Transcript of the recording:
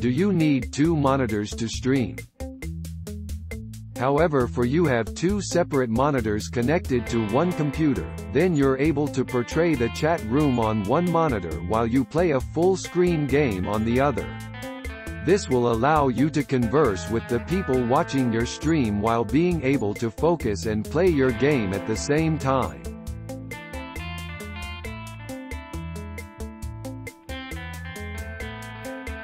Do you need two monitors to stream? However, for you have two separate monitors connected to one computer, then you're able to portray the chat room on one monitor while you play a full-screen game on the other. This will allow you to converse with the people watching your stream while being able to focus and play your game at the same time.